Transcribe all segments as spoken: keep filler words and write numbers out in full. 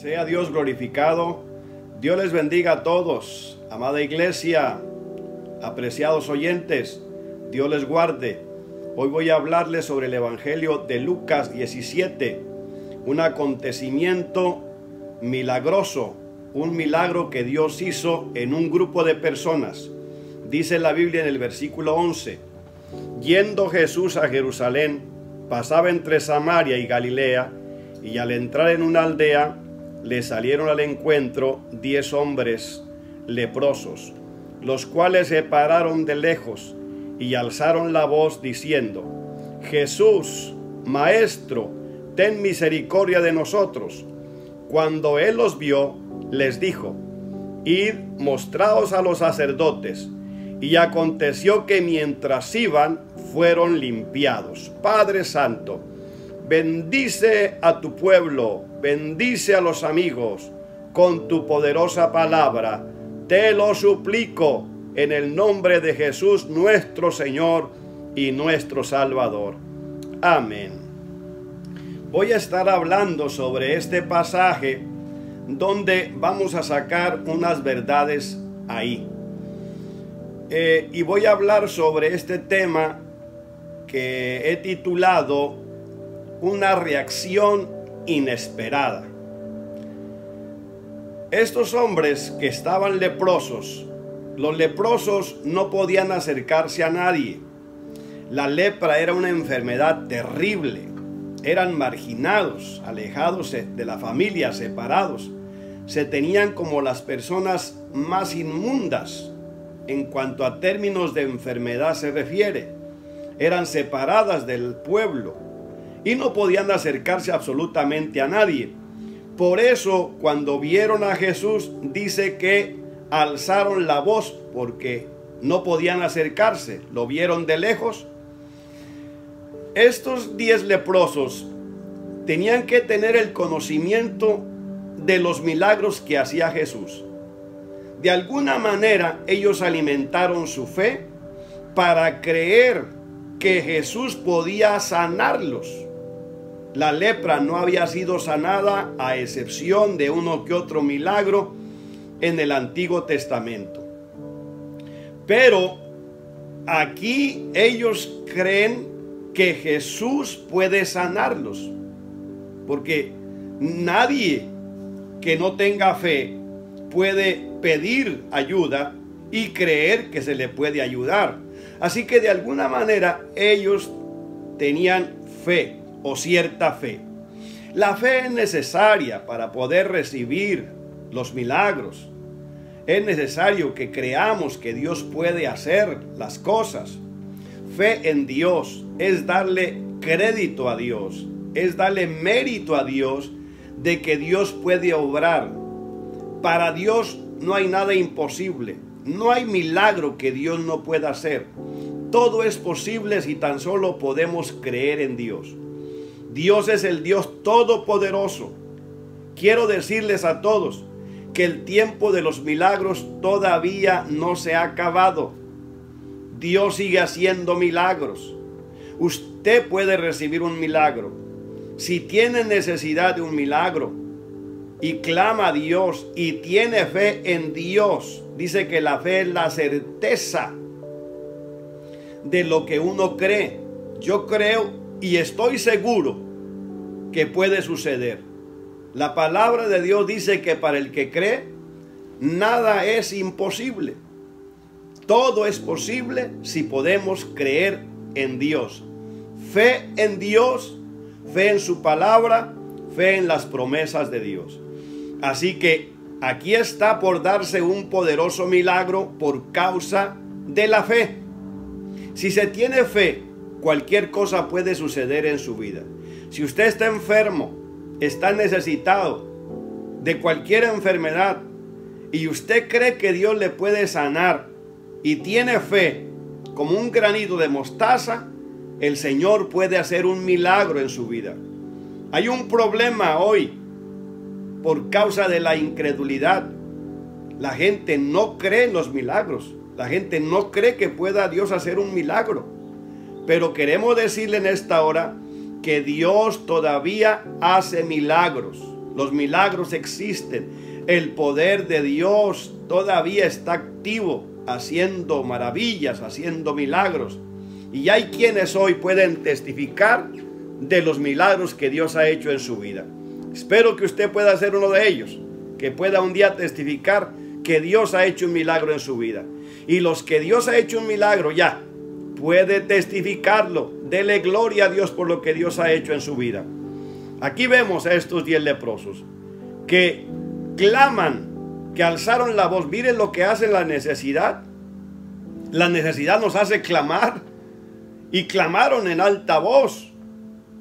Sea Dios glorificado. Dios les bendiga a todos. Amada iglesia, apreciados oyentes, Dios les guarde. Hoy voy a hablarles sobre el Evangelio de Lucas diecisiete, un acontecimiento milagroso, un milagro que Dios hizo en un grupo de personas. Dice la Biblia en el versículo once, yendo Jesús a Jerusalén, pasaba entre Samaria y Galilea, y al entrar en una aldea, le salieron al encuentro diez hombres leprosos, los cuales se pararon de lejos y alzaron la voz diciendo, Jesús, Maestro, ten misericordia de nosotros. Cuando él los vio, les dijo, id, mostraos a los sacerdotes. Y aconteció que mientras iban, fueron limpiados. Padre Santo, bendice a tu pueblo, bendice a los amigos con tu poderosa palabra. Te lo suplico en el nombre de Jesús, nuestro Señor y nuestro Salvador. Amén. Voy a estar hablando sobre este pasaje donde vamos a sacar unas verdades ahí. Eh, y voy a hablar sobre este tema que he titulado una reacción inesperada. Estos hombres que estaban leprosos, los leprosos no podían acercarse a nadie. La lepra era una enfermedad terrible. Eran marginados, alejados de la familia, separados. Se tenían como las personas más inmundas en cuanto a términos de enfermedad se refiere. Eran separadas del pueblo y no podían acercarse absolutamente a nadie. Por eso, cuando vieron a Jesús, dice que alzaron la voz porque no podían acercarse. Lo vieron de lejos. Estos diez leprosos tenían que tener el conocimiento de los milagros que hacía Jesús. De alguna manera, ellos alimentaron su fe para creer que Jesús podía sanarlos. La lepra no había sido sanada a excepción de uno que otro milagro en el Antiguo Testamento. Pero aquí ellos creen que Jesús puede sanarlos, porque nadie que no tenga fe puede pedir ayuda y creer que se le puede ayudar. Así que de alguna manera ellos tenían fe, o cierta fe. La fe es necesaria para poder recibir los milagros. Es necesario que creamos que Dios puede hacer las cosas. Fe en Dios es darle crédito a Dios, es darle mérito a Dios de que Dios puede obrar. Para Dios no hay nada imposible, no hay milagro que Dios no pueda hacer. Todo es posible si tan solo podemos creer en Dios. Dios es el Dios todopoderoso. Quiero decirles a todos que el tiempo de los milagros todavía no se ha acabado. Dios sigue haciendo milagros. Usted puede recibir un milagro. Si tiene necesidad de un milagro y clama a Dios y tiene fe en Dios, dice que la fe es la certeza de lo que uno cree. Yo creo y estoy seguro que puede suceder. La palabra de Dios dice que para el que cree, nada es imposible. Todo es posible si podemos creer en Dios. Fe en Dios, fe en su palabra, fe en las promesas de Dios. Así que aquí está por darse un poderoso milagro por causa de la fe. Si se tiene fe, cualquier cosa puede suceder en su vida. Si usted está enfermo, está necesitado de cualquier enfermedad y usted cree que Dios le puede sanar y tiene fe como un granito de mostaza, el Señor puede hacer un milagro en su vida. Hay un problema hoy por causa de la incredulidad. La gente no cree en los milagros. La gente no cree que pueda Dios hacer un milagro. Pero queremos decirle en esta hora que Dios todavía hace milagros. Los milagros existen. El poder de Dios todavía está activo, haciendo maravillas, haciendo milagros. Y hay quienes hoy pueden testificar de los milagros que Dios ha hecho en su vida. Espero que usted pueda ser uno de ellos, que pueda un día testificar que Dios ha hecho un milagro en su vida. Y los que Dios ha hecho un milagro ya, puede testificarlo. Dele gloria a Dios por lo que Dios ha hecho en su vida. Aquí vemos a estos diez leprosos que claman, que alzaron la voz. Miren lo que hace la necesidad. La necesidad nos hace clamar, y clamaron en alta voz.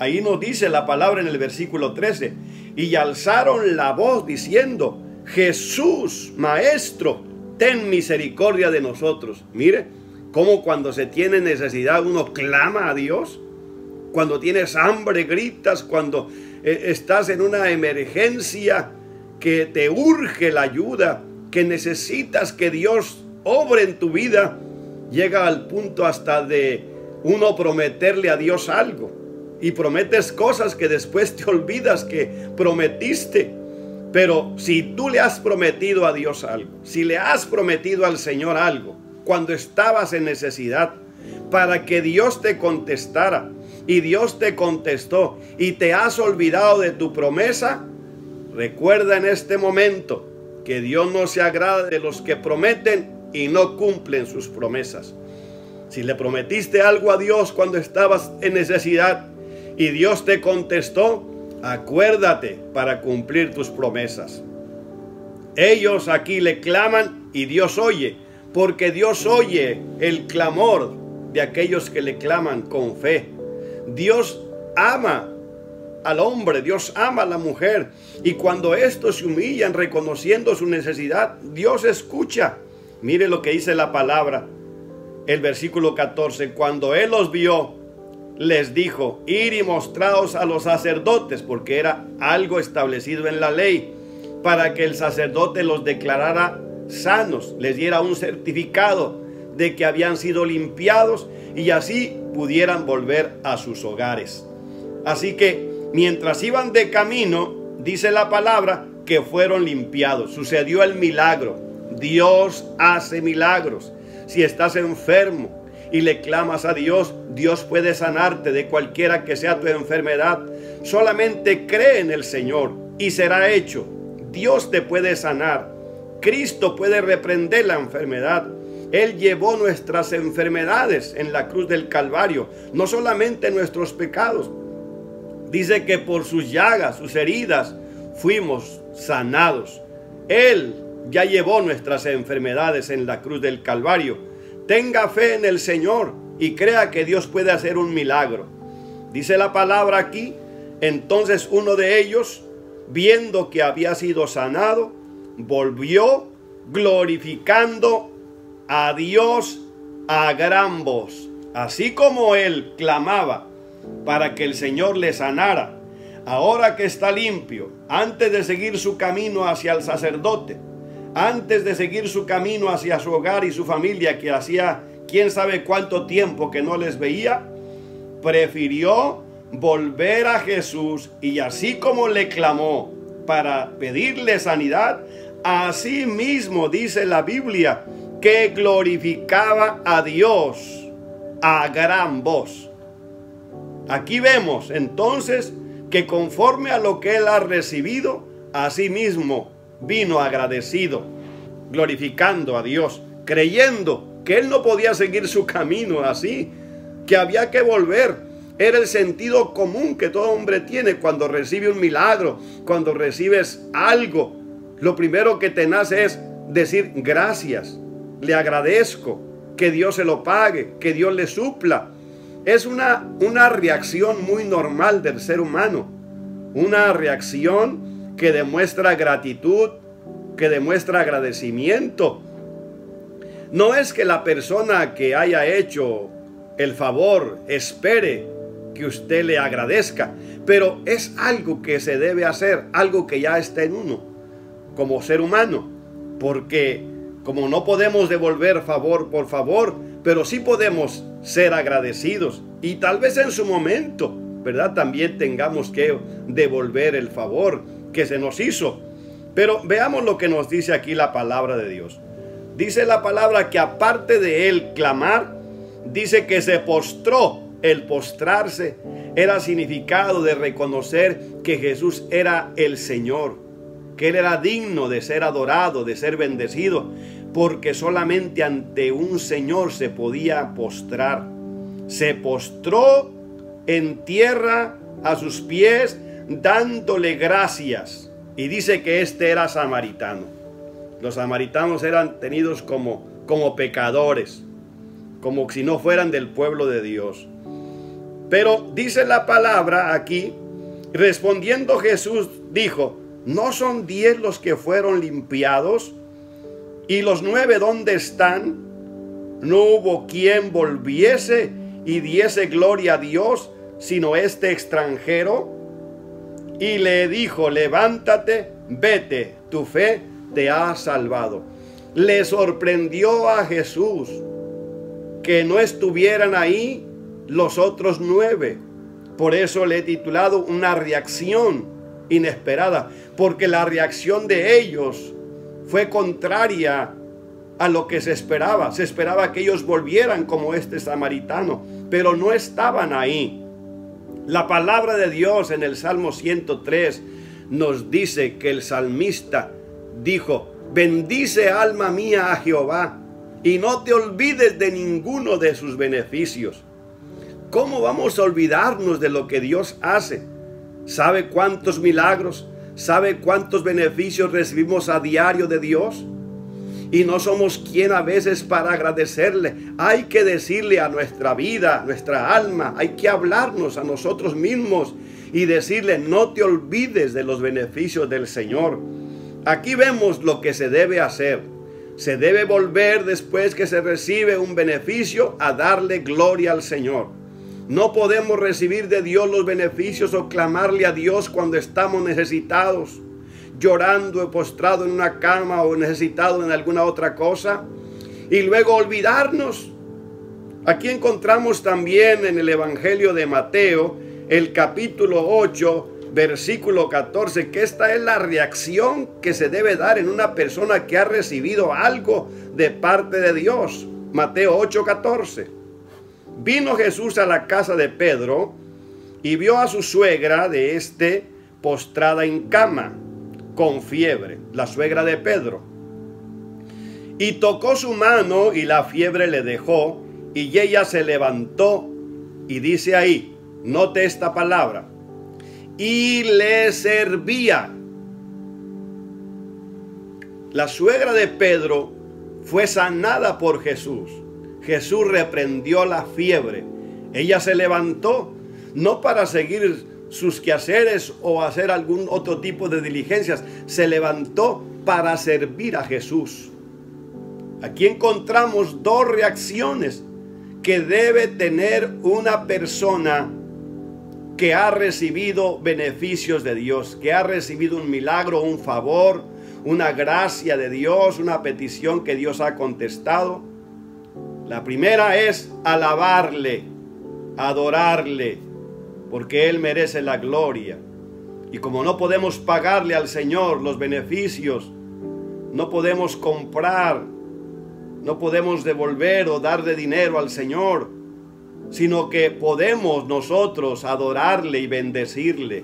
Ahí nos dice la palabra en el versículo trece. Y alzaron la voz diciendo: Jesús, Maestro, ten misericordia de nosotros. Mire, como cuando se tiene necesidad uno clama a Dios. Cuando tienes hambre gritas, cuando eh, estás en una emergencia que te urge la ayuda, que necesitas que Dios obre en tu vida. Llega al punto hasta de uno prometerle a Dios algo. Y prometes cosas que después te olvidas que prometiste. Pero si tú le has prometido a Dios algo, si le has prometido al Señor algo, cuando estabas en necesidad, para que Dios te contestara, y Dios te contestó, y te has olvidado de tu promesa, recuerda en este momento que Dios no se agrada de los que prometen y no cumplen sus promesas. Si le prometiste algo a Dios cuando estabas en necesidad, y Dios te contestó, acuérdate para cumplir tus promesas. Ellos aquí le claman y Dios oye, porque Dios oye el clamor de aquellos que le claman con fe. Dios ama al hombre, Dios ama a la mujer, y cuando estos se humillan reconociendo su necesidad, Dios escucha. Mire lo que dice la palabra, el versículo catorce, cuando Él los vio, les dijo: ir y mostraos a los sacerdotes, porque era algo establecido en la ley, para que el sacerdote los declarara sanos, les diera un certificado de que habían sido limpiados y así pudieran volver a sus hogares. Así que mientras iban de camino, dice la palabra, que fueron limpiados. Sucedió el milagro. Dios hace milagros. Si estás enfermo y le clamas a Dios, Dios puede sanarte de cualquiera que sea tu enfermedad. Solamente cree en el Señor y será hecho. Dios te puede sanar. Cristo puede reprender la enfermedad. Él llevó nuestras enfermedades en la cruz del Calvario, no solamente nuestros pecados. Dice que por sus llagas, sus heridas, fuimos sanados. Él ya llevó nuestras enfermedades en la cruz del Calvario. Tenga fe en el Señor y crea que Dios puede hacer un milagro. Dice la palabra aquí, entonces uno de ellos, viendo que había sido sanado, volvió glorificando a Dios a gran voz. Así como él clamaba para que el Señor le sanara, ahora que está limpio, antes de seguir su camino hacia el sacerdote, antes de seguir su camino hacia su hogar y su familia, que hacía quién sabe cuánto tiempo que no les veía, prefirió volver a Jesús, y así como le clamó para pedirle sanidad, así mismo dice la Biblia que glorificaba a Dios a gran voz. Aquí vemos entonces que conforme a lo que él ha recibido, así mismo vino agradecido, glorificando a Dios, creyendo que él no podía seguir su camino así, que había que volver. Era el sentido común que todo hombre tiene cuando recibe un milagro, cuando recibes algo. Lo primero que te nace es decir gracias, le agradezco, que Dios se lo pague, que Dios le supla. Es una, una reacción muy normal del ser humano, una reacción que demuestra gratitud, que demuestra agradecimiento. No es que la persona que haya hecho el favor espere que usted le agradezca, pero es algo que se debe hacer, algo que ya está en uno, como ser humano, porque como no podemos devolver favor por favor, pero sí podemos ser agradecidos, y tal vez en su momento, ¿verdad?, también tengamos que devolver el favor, que se nos hizo. Pero veamos lo que nos dice aquí la palabra de Dios. Dice la palabra que aparte de él clamar, dice que se postró. El postrarse era significado de reconocer que Jesús era el Señor, que él era digno de ser adorado, de ser bendecido, porque solamente ante un Señor se podía postrar. Se postró en tierra a sus pies, dándole gracias. Y dice que este era samaritano. Los samaritanos eran tenidos como, como pecadores, como si no fueran del pueblo de Dios. Pero dice la palabra aquí, respondiendo Jesús dijo, ¿no son diez los que fueron limpiados? ¿Y los nueve dónde están? No hubo quien volviese y diese gloria a Dios, sino este extranjero. Y le dijo, levántate, vete, tu fe te ha salvado. Le sorprendió a Jesús que no estuvieran ahí los otros nueve. Por eso le he titulado una reacción inesperada, porque la reacción de ellos fue contraria a lo que se esperaba. Se esperaba que ellos volvieran como este samaritano, pero no estaban ahí. La palabra de Dios en el Salmo ciento tres nos dice que el salmista dijo, bendice alma mía a Jehová y no te olvides de ninguno de sus beneficios. ¿Cómo vamos a olvidarnos de lo que Dios hace? ¿Sabe cuántos milagros? ¿Sabe cuántos beneficios recibimos a diario de Dios? Y no somos quien a veces para agradecerle. Hay que decirle a nuestra vida, nuestra alma, hay que hablarnos a nosotros mismos y decirle, no te olvides de los beneficios del Señor. Aquí vemos lo que se debe hacer. Se debe volver después que se recibe un beneficio a darle gloria al Señor. No podemos recibir de Dios los beneficios o clamarle a Dios cuando estamos necesitados, llorando, postrado en una cama o necesitado en alguna otra cosa, y luego olvidarnos. Aquí encontramos también en el Evangelio de Mateo, el capítulo ocho, versículo catorce, que esta es la reacción que se debe dar en una persona que ha recibido algo de parte de Dios. Mateo ocho, catorce. Vino Jesús a la casa de Pedro y vio a su suegra de este postrada en cama con fiebre, la suegra de Pedro. Y tocó su mano y la fiebre le dejó y ella se levantó y dice ahí, note esta palabra, y le servía. La suegra de Pedro fue sanada por Jesús. Jesús reprendió la fiebre. Ella se levantó, no para seguir sus quehaceres o hacer algún otro tipo de diligencias. Se levantó para servir a Jesús. Aquí encontramos dos reacciones que debe tener una persona que ha recibido beneficios de Dios, que ha recibido un milagro, un favor, una gracia de Dios, una petición que Dios ha contestado. La primera es alabarle, adorarle, porque él merece la gloria. Y como no podemos pagarle al Señor los beneficios, no podemos comprar, no podemos devolver o darle dinero al Señor, sino que podemos nosotros adorarle y bendecirle.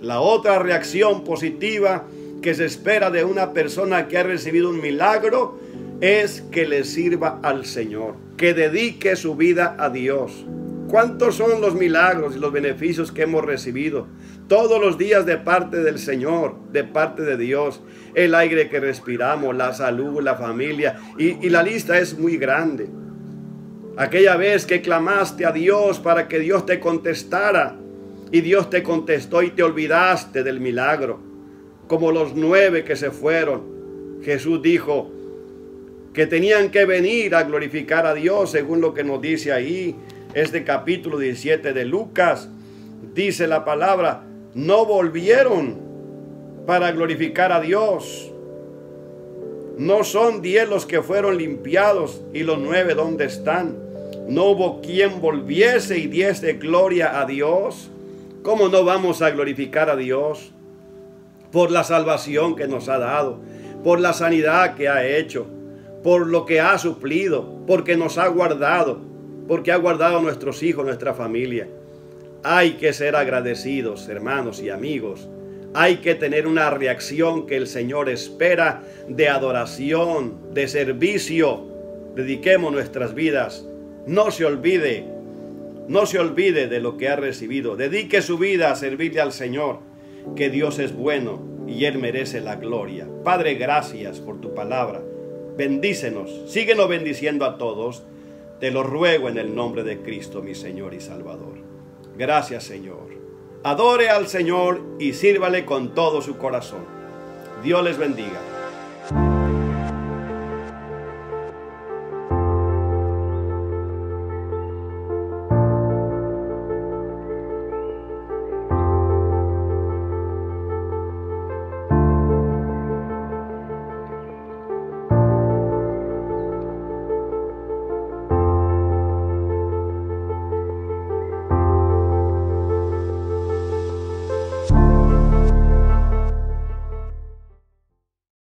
La otra reacción positiva que se espera de una persona que ha recibido un milagro es que le sirva al Señor, que dedique su vida a Dios. ¿Cuántos son los milagros y los beneficios que hemos recibido todos los días de parte del Señor, de parte de Dios? El aire que respiramos, la salud, la familia, y, y la lista es muy grande. Aquella vez que clamaste a Dios para que Dios te contestara, y Dios te contestó y te olvidaste del milagro, como los nueve que se fueron. Jesús dijo que tenían que venir a glorificar a Dios, según lo que nos dice ahí, este capítulo diecisiete de Lucas. Dice la palabra, no volvieron para glorificar a Dios. No son diez los que fueron limpiados y los nueve ¿dónde están? No hubo quien volviese y diese gloria a Dios. ¿Cómo no vamos a glorificar a Dios? por la salvación que nos ha dado, por la sanidad que ha hecho, por lo que ha suplido, porque nos ha guardado, porque ha guardado a nuestros hijos, nuestra familia. Hay que ser agradecidos, hermanos y amigos. Hay que tener una reacción que el Señor espera, de adoración, de servicio. Dediquemos nuestras vidas. No se olvide, no se olvide de lo que ha recibido. Dedique su vida a servirle al Señor, que Dios es bueno y Él merece la gloria. Padre, gracias por tu palabra. Bendícenos, síguenos bendiciendo a todos. Te lo ruego en el nombre de Cristo, mi Señor y Salvador. Gracias, Señor. Adore al Señor y sírvale con todo su corazón. Dios les bendiga.